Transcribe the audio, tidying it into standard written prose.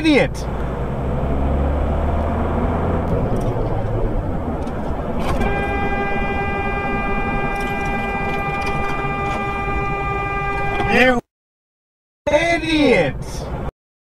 idiot! You idiot!